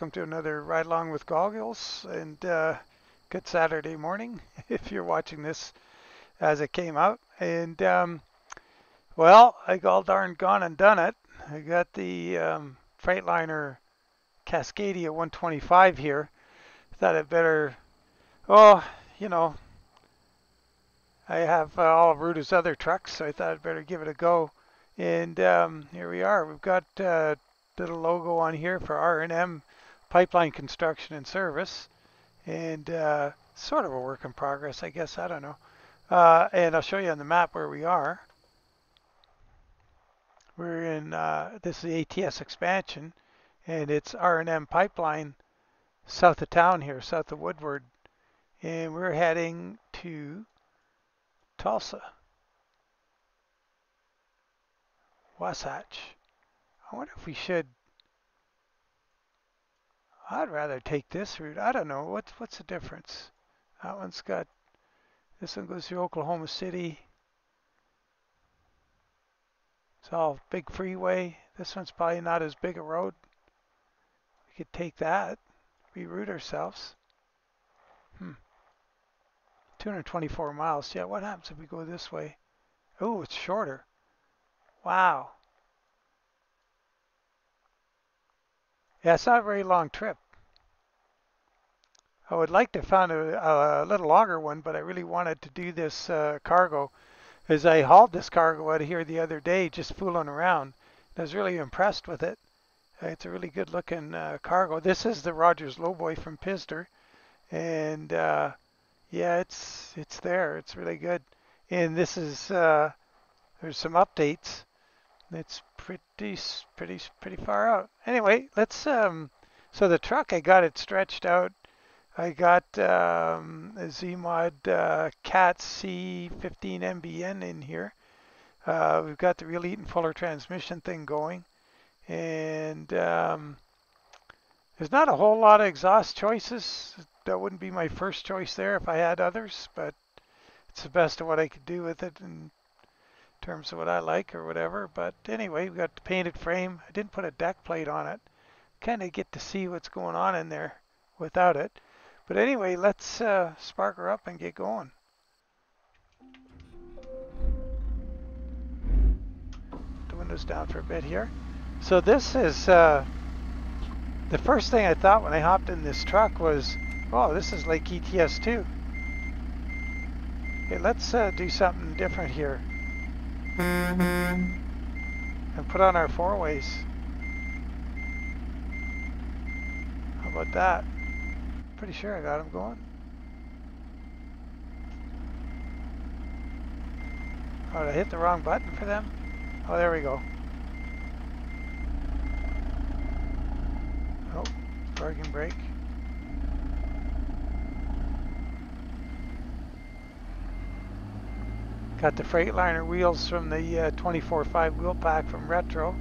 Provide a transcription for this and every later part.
welcome to another Ride Along with Goggles, and good Saturday morning if you're watching this as it came out. And well, I all darn gone and done it. I got the Freightliner Cascadia 125 here. Thought it better, oh, you know, I have all of Ruda's other trucks, so I thought I'd better give it a go. And here we are. We've got little logo on here for R&M Pipeline Construction and Service, and sort of a work in progress, I guess, I don't know. And I'll show you on the map where we are. We're in, this is the ATS expansion, and it's R&M Pipeline south of town here, south of Woodward, and we're heading to Tulsa, Wasatch. I wonder if we should, I'd rather take this route. I don't know. What's the difference? That one's got, this one goes through Oklahoma City. It's all big freeway. This one's probably not as big a road. We could take that, reroute ourselves. 224 miles. Yeah, what happens if we go this way? Oh, it's shorter. Wow. Yeah, it's not a very long trip. I would like to find a little longer one, but I really wanted to do this cargo, as I hauled this cargo out of here the other day just fooling around. And I was really impressed with it. It's a really good looking cargo. This is the Rogers Lowboy from Pidzster, and yeah, it's there. It's really good. And this is there's some updates. It's pretty far out. Anyway, let's so the truck, I got it stretched out. I got a Zmod Cat C15 MBN in here. We've got the real Eaton Fuller transmission thing going, and there's not a whole lot of exhaust choices. That wouldn't be my first choice there if I had others, but it's the best of what I could do with it and terms of what I like or whatever. But anyway, we got the painted frame. I didn't put a deck plate on it. Kind of get to see what's going on in there without it. But anyway, let's spark her up and get going. The window's down for a bit here. So this is the first thing I thought when I hopped in this truck was, oh, this is like ETS2. Okay, let's do something different here. And put on our four-ways. How about that? Pretty sure I got him going. Oh, did I hit the wrong button for them? Oh, there we go. Oh, parking brake. Got the Freightliner wheels from the 24/5 wheel pack from Retro.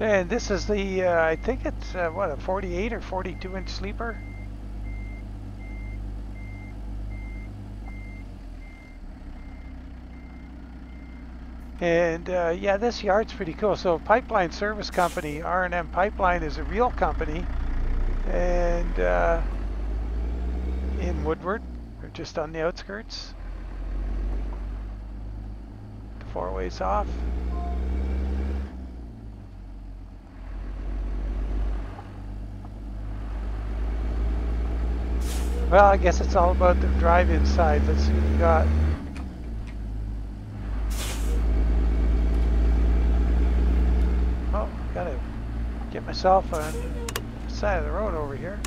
And this is the, I think it's, what, a 48 or 42 inch sleeper? And yeah, this yard's pretty cool. So Pipeline Service Company, R&M Pipeline, is a real company, and in Woodward, or just on the outskirts. The four-ways off. Well, I guess it's all about the drive inside. Let's see what we got. Gotta get myself on the side of the road over here.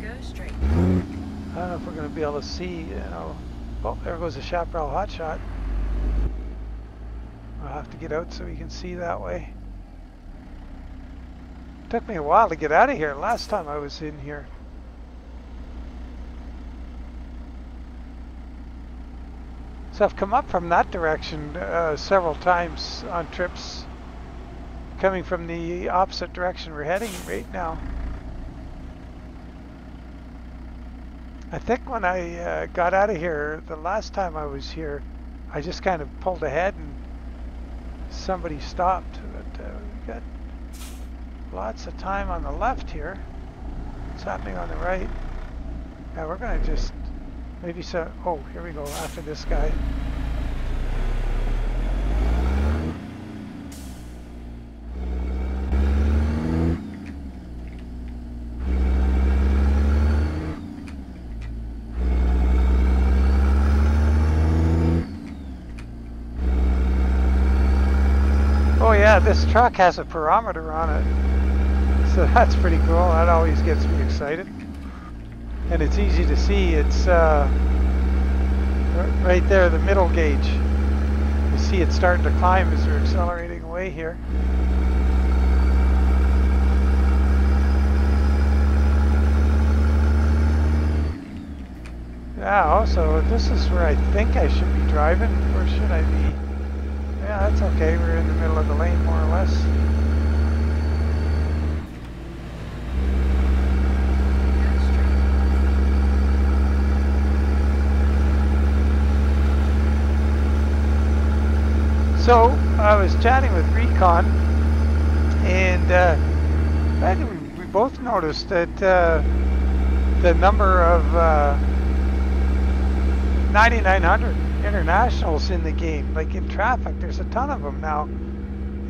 Go straight. I don't know if we're gonna be able to see, you know. Oh, there goes the Chaparral Hotshot. I'll have to get out so we can see that way. Took me a while to get out of here last time I was in here. I've come up from that direction several times on trips coming from the opposite direction we're heading right now. I think when I got out of here, the last time I was here, I just kind of pulled ahead and somebody stopped. But we've got lots of time on the left here. What's happening on the right? Now we're going to just maybe so. Oh, here we go after this guy. Yeah, this truck has a perometer on it, so that's pretty cool. That always gets me excited, and it's easy to see. It's right there, the middle gauge. You see it starting to climb as we're accelerating away here. Now, so this is where I think I should be driving, or should I be? Yeah, that's okay. We're in the middle of the lane, more or less. So I was chatting with Recon, and I think we both noticed that the number of 9,900 internationals in the game, like in traffic. There's a ton of them now,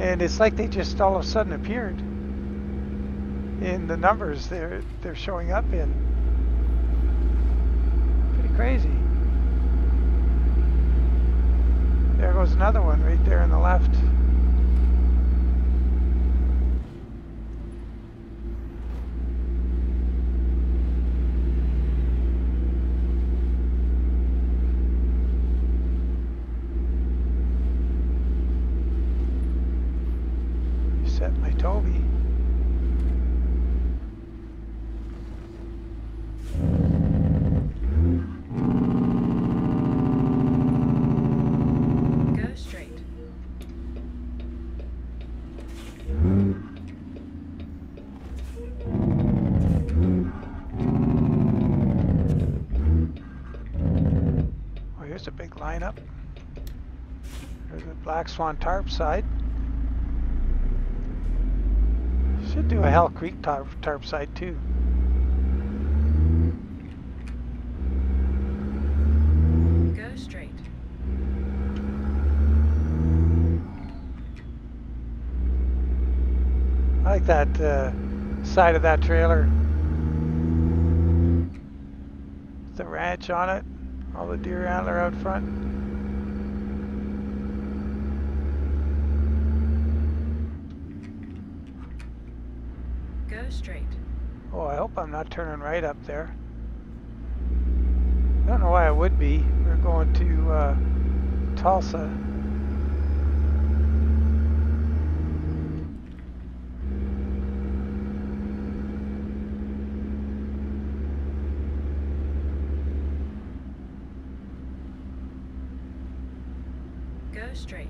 and it's like they just all of a sudden appeared in the numbers they're showing up in. Pretty crazy. There goes another one right there on the left. Toby. Go straight. Oh, here's a big lineup. There's the Black Swan tarp side. Should do a Hell Creek tarp side too. Go straight. I like that side of that trailer. The ranch on it, all the deer antler out front. Straight. Oh, I hope I'm not turning right up there. I don't know why I would be. We're going to Tulsa. Go straight.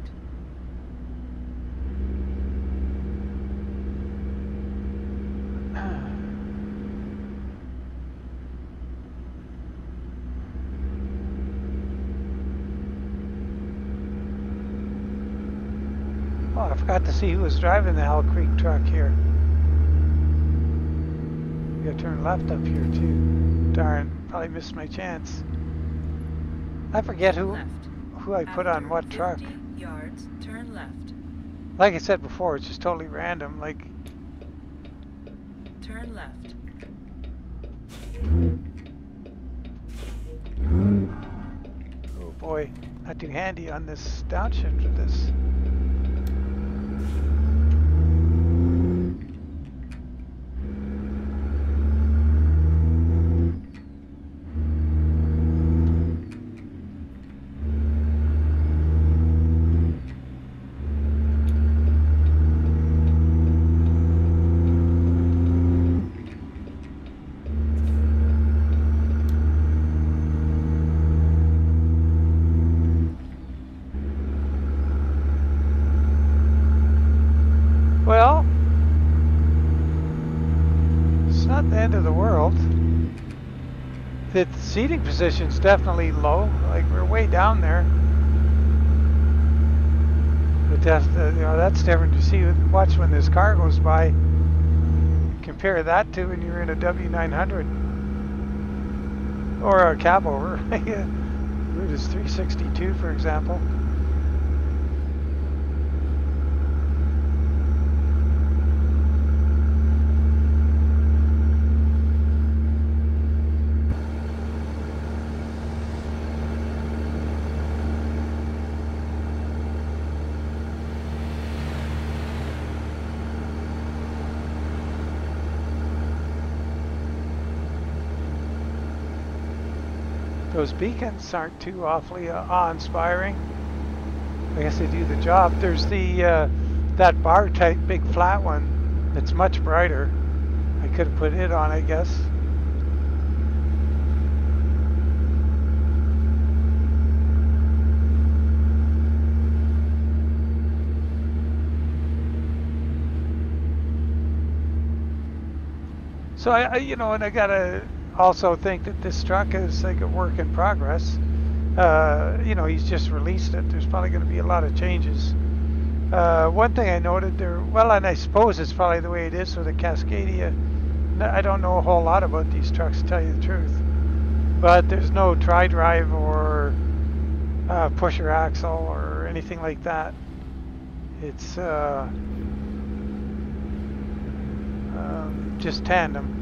Got to see who was driving the Hell Creek truck here. We gotta turn left up here too. Darn, probably missed my chance. I forget who I put on what truck. Yards, turn left. Like I said before, it's just totally random. Like, turn left. Oh boy, not too handy on this downshift with this. not the end of the world. The seating position's definitely low. Like, we're way down there. But that's, you know, that's different to see. Watch when this car goes by. Compare that to when you're in a W900. Or a cab over. Ruda's 362, for example. Those beacons aren't too awfully awe-inspiring. I guess they do the job. There's the that bar-type big flat one that's much brighter. I could have put it on, I guess. So I you know, and I gotta also think that this truck is like a work in progress. You know, he's just released it. There's probably going to be a lot of changes. One thing I noted there, well, and I suppose it's probably the way it is with the Cascadia. I don't know a whole lot about these trucks, to tell you the truth. But there's no tri-drive or pusher axle or anything like that. It's just tandem.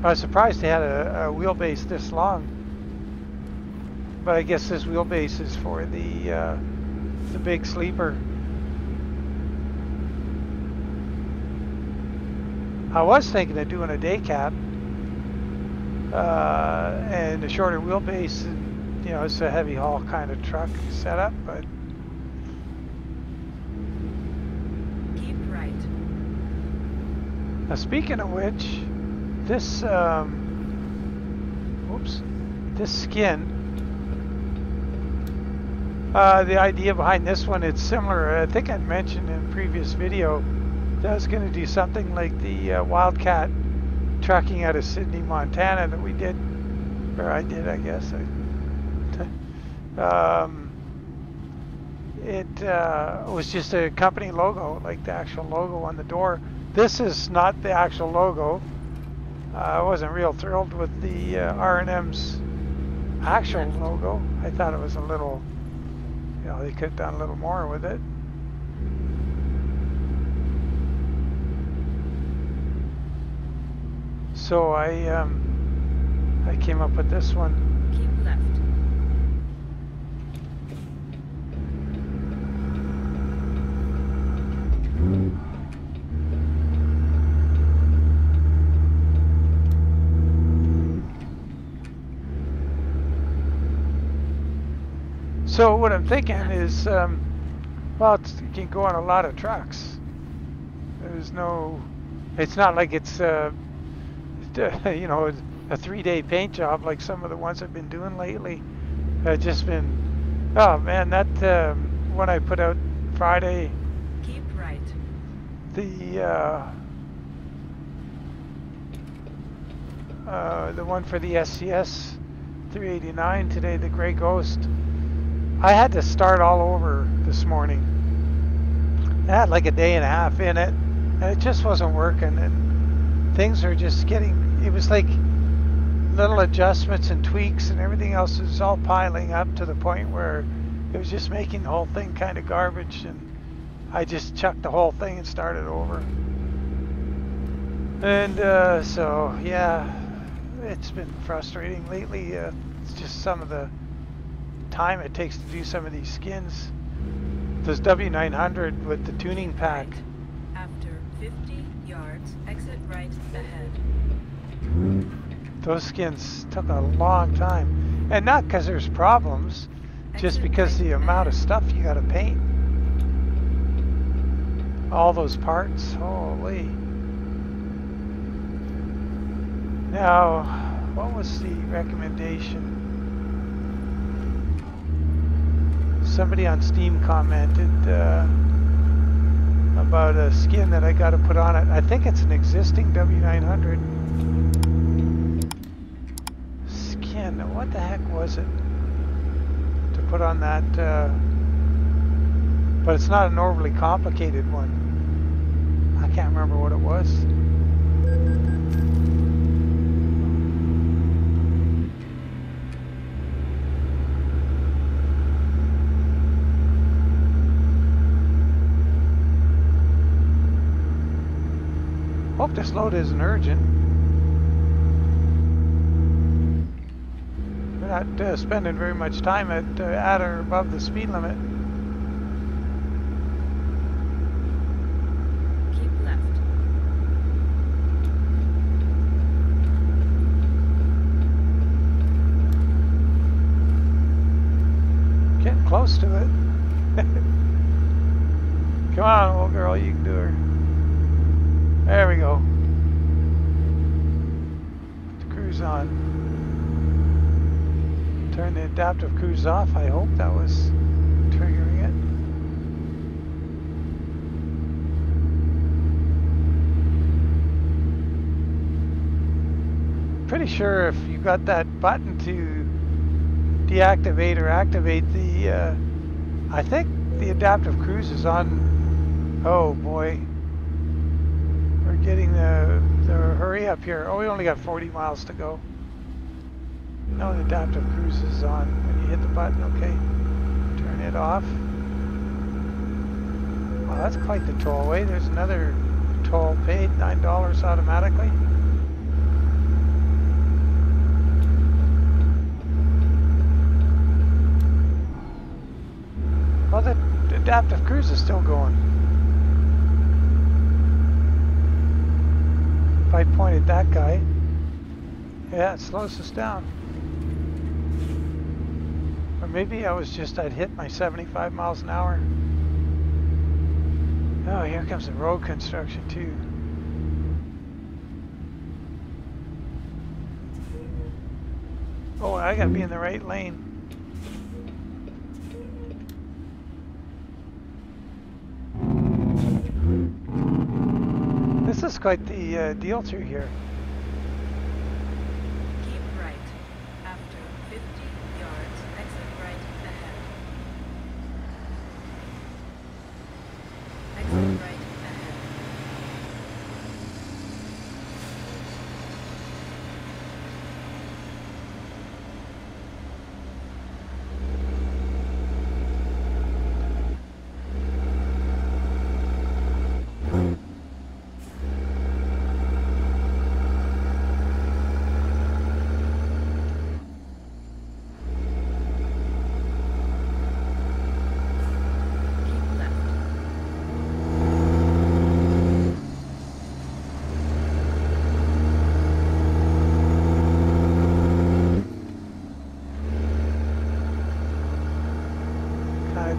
I was surprised they had a wheelbase this long, but I guess this wheelbase is for the big sleeper. I was thinking of doing a day cab and a shorter wheelbase. And, you know, it's a heavy haul kind of truck setup, but. Keep right. Now, speaking of which. This, oops, this skin, the idea behind this one, it's similar. I think I mentioned in a previous video that I was going to do something like the Wildcat trucking out of Sydney, Montana that we did, or I did, I guess. It was just a company logo, like the actual logo on the door. This is not the actual logo. I wasn't real thrilled with the R&M's actual logo. I thought it was a little, you know, they could have done a little more with it. So I came up with this one. Keep left. So what I'm thinking is, well, it can go on a lot of trucks. There's no, it's not like it's, you know, a three-day paint job like some of the ones I've been doing lately. I've just been, oh man, that one I put out Friday. Keep right. The one for the SCS 389 today, the Grey Ghost. I had to start all over this morning. I had like a day and a half in it, and it just wasn't working, and things are just getting, it was like little adjustments and tweaks and everything else was all piling up to the point where it was just making the whole thing kind of garbage, and I just chucked the whole thing and started over. And so, yeah, it's been frustrating lately. It's just some of the time it takes to do some of these skins. This W900 with the tuning pack. After 50 yards, exit right ahead. Those skins took a long time, and not because there's problems, just because the amount of stuff you got to paint. All those parts, holy. Now, what was the recommendation? Somebody on Steam commented about a skin that I got to put on it. I think it's an existing W900 skin. What the heck was it to put on that? But it's not an overly complicated one. I can't remember what it was. Hope this load isn't urgent. We're not spending very much time at or above the speed limit. Keep left. Getting close to it. Come on, old girl, you can do her. There we go. Put the cruise on. Turn the adaptive cruise off. I hope that was triggering it. Pretty sure if you got that button to deactivate or activate the... I think the adaptive cruise is on... Oh boy. We're getting the hurry up here. Oh, we only got 40 miles to go. No, the adaptive cruise is on when you hit the button. Okay, turn it off. Well, that's quite the tollway. There's another toll paid, $9 automatically. Well, the adaptive cruise is still going. If I pointed that guy, yeah, it slows us down. Or maybe I was just, I'd hit my 75 miles an hour. Oh, here comes the road construction too. Oh, I gotta be in the right lane. This is quite the deal through here. Keep right. After 50 yards, exit right ahead. Exit right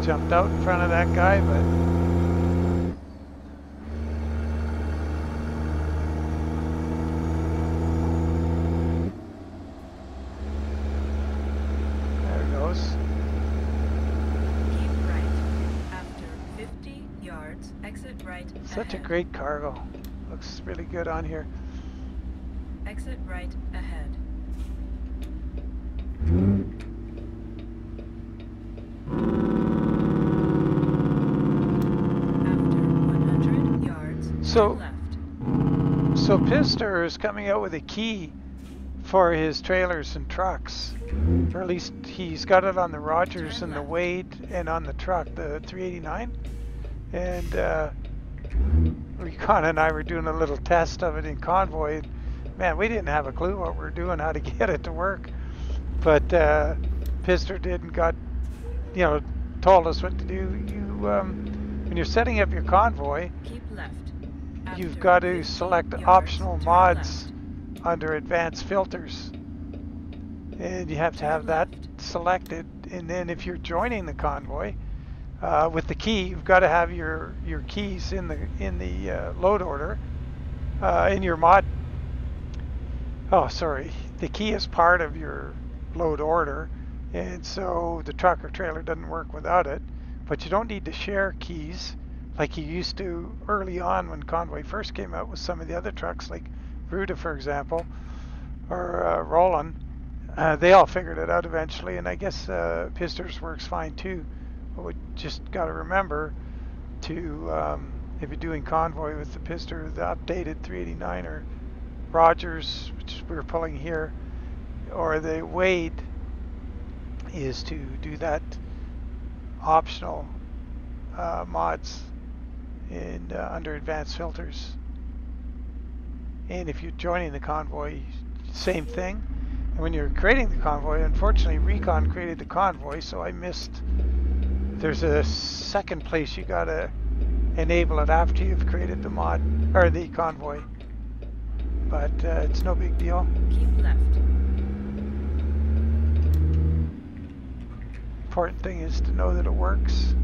jumped out in front of that guy, but there it goes. Keep right. After 50 yards, exit right. Such ahead. A great cargo. Looks really good on here. Exit right ahead. So Pidzster is coming out with a key for his trailers and trucks, or at least he's got it on the Rogers and the Wade and on the truck, the 389. And Recon and I were doing a little test of it in convoy. Man, we didn't have a clue what we were doing, how to get it to work. But Pidzster did and got, you know, told us what to do. You, when you're setting up your convoy, keep left. You've got to select optional mods under advanced filters, and you have to have that selected. And then if you're joining the convoy with the key, you've got to have your keys in the load order in your mod. Oh, sorry, the key is part of your load order, and so the truck or trailer doesn't work without it. But you don't need to share keys like you used to early on when Convoy first came out with some of the other trucks, like Ruda, for example, or Roland. They all figured it out eventually, and I guess Pidzster's works fine too. But we just got to remember to, if you're doing Convoy with the Pidzster, the updated 389 or Rogers, which we're pulling here, or the Wade, is to do that optional mods in under advanced filters. And if you're joining the Convoy, same thing. And when you're creating the Convoy, unfortunately Recon created the Convoy, so I missed. There's a second place you gotta enable it after you've created the mod or the Convoy, but it's no big deal. Keep left. Important thing is to know that it works.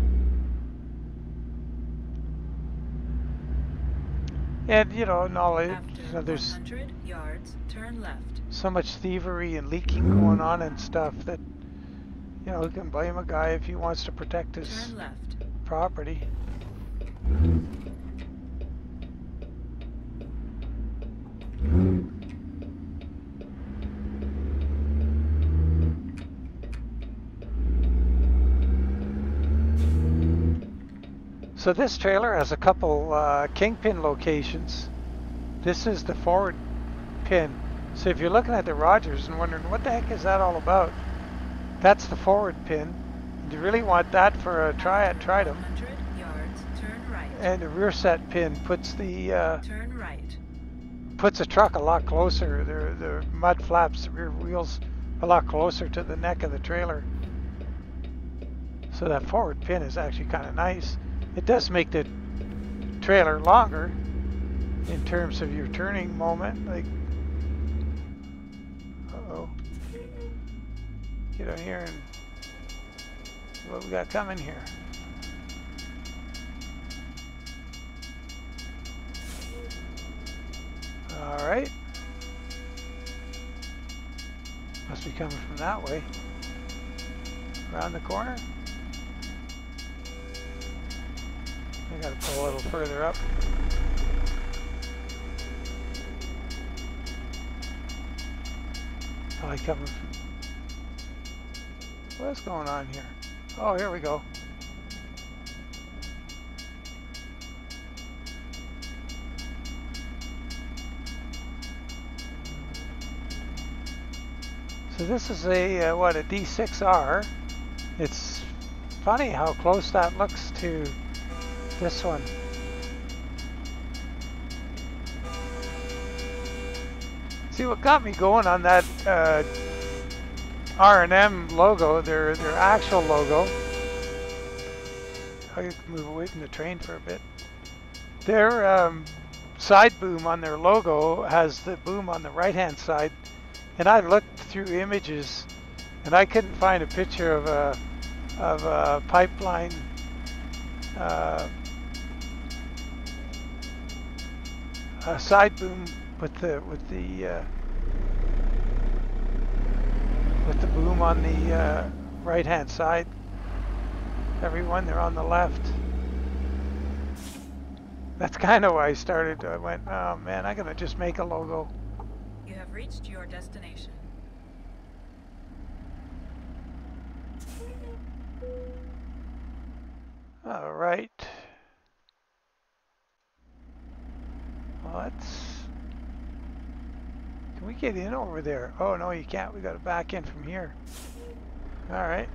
And you know, knowledge, you know, there's 100 yards, turn left. So much thievery and leaking going on and stuff that, you know, who can blame a guy if he wants to protect his turn left. Property. So this trailer has a couple kingpin locations. This is the forward pin. So if you're looking at the Rogers and wondering what the heck is that all about, that's the forward pin. And you really want that for a Triad Tritum. 100 yards, turn right. And the rear set pin puts the turn right. Puts a truck a lot closer. The mud flaps, the rear wheels, a lot closer to the neck of the trailer. So that forward pin is actually kind of nice. It does make the trailer longer in terms of your turning moment. Like, uh-oh. Get out here and see what we got coming here. All right. Must be coming from that way. Around the corner. I gotta pull a little further up. Probably coming from. What's going on here? Oh, here we go. So this is a what, a D6R. It's funny how close that looks to this one. See, what got me going on that R&M logo, their actual logo. I could move away from the train for a bit. Their side boom on their logo has the boom on the right-hand side, and I looked through images, and I couldn't find a picture of a pipeline. A side boom with the boom on the right hand side. Everyone, they're on the left. That's kind of why I started. I went, oh man, I'm gonna just make a logo. You have reached your destination. All right. Can we get in over there? Oh no, you can't. We got to back in from here. All right.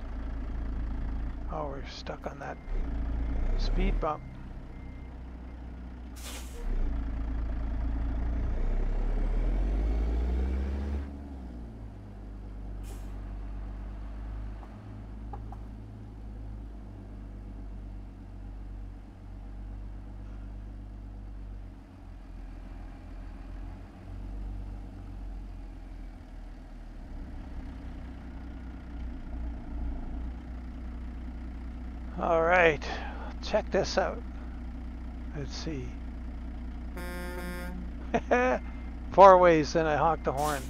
Oh, we're stuck on that speed bump. All right, check this out. Let's see. 4 ways, then I honk the horn.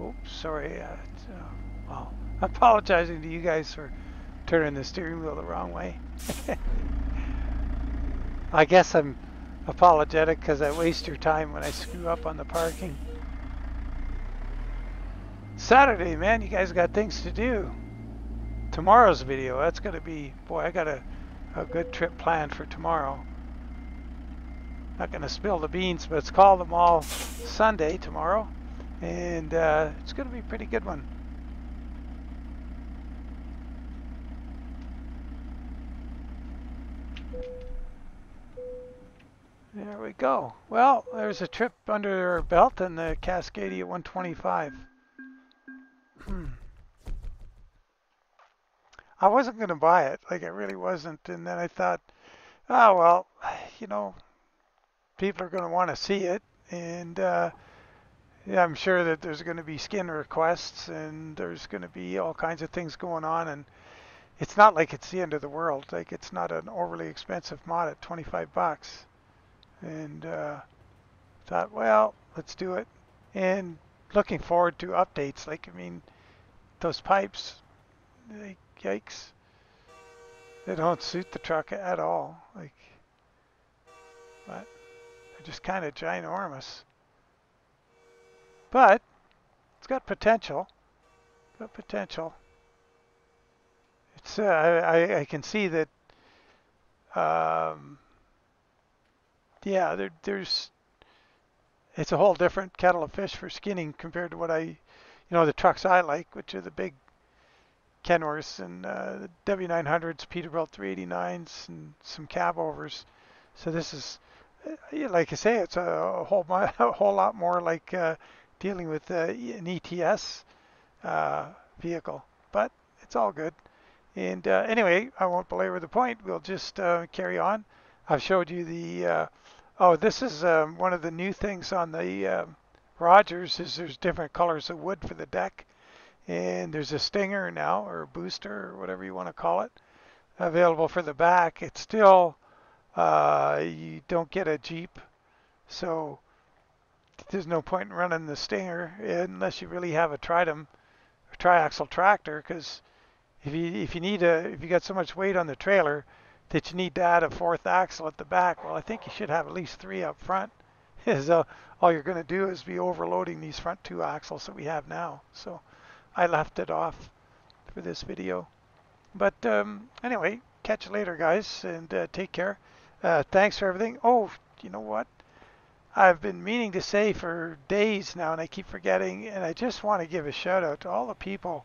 Oops, sorry. Well, apologizing to you guys for turning the steering wheel the wrong way. I guess I'm apologetic because I waste your time when I screw up on the parking. Saturday, man, you guys got things to do. Tomorrow's video, that's going to be, boy, I got a good trip planned for tomorrow. Not going to spill the beans, but it's called them all Sunday tomorrow. And it's going to be a pretty good one. There we go. Well, there's a trip under our belt in the Cascadia 125. I wasn't going to buy it, like I really wasn't. And then I thought, oh, well, you know, people are going to want to see it. And yeah, I'm sure that there's going to be skin requests and there's going to be all kinds of things going on. And it's not like it's the end of the world. Like, it's not an overly expensive mod at 25 bucks. And thought, well, let's do it. And looking forward to updates. Like, I mean, those pipes, like, yikes. They don't suit the truck at all. Like, but they're just kind of ginormous. But it's got potential. Got potential. It's I can see that. Yeah, it's a whole different kettle of fish for skinning compared to what you know, the trucks I like, which are the big Kenworths and the W900s, Peterbilt 389s, and some cab overs. So this is, like I say, it's a whole lot more like dealing with an ETS vehicle, but it's all good. And anyway, I won't belabor the point. We'll just carry on. I've showed you the, oh, this is one of the new things on the Rogers is there's different colors of wood for the deck. And there's a stinger now, or a booster, or whatever you want to call it, available for the back. It's still, you don't get a Jeep, so there's no point in running the stinger unless you really have a Tritum, or triaxle tractor, because if you got so much weight on the trailer, that you need to add a fourth axle at the back. Well, I think you should have at least three up front. So all you're going to do is be overloading these front two axles that we have now. So I left it off for this video. But anyway, catch you later, guys, and take care. Thanks for everything. Oh, you know what? I've been meaning to say for days now, and I keep forgetting, and I just want to give a shout-out to all the people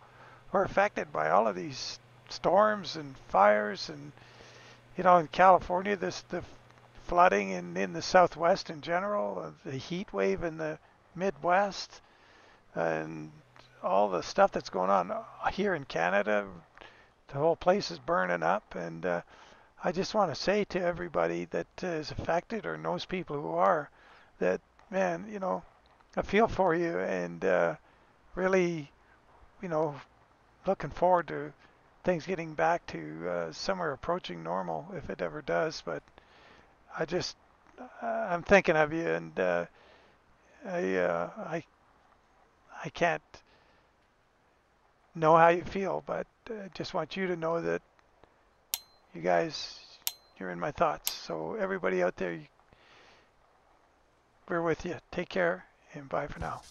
who are affected by all of these storms and fires and, you know, in California, the flooding and in the Southwest in general, the heat wave in the Midwest, and all the stuff that's going on here in Canada. The whole place is burning up, and I just want to say to everybody that is affected or knows people who are, that, man, you know, I feel for you, and really, you know, looking forward to things getting back to somewhere approaching normal, if it ever does. But I just, I'm thinking of you, and I can't know how you feel, but I just want you to know that you guys, you're in my thoughts. So everybody out there, we're with you. Take care, and bye for now.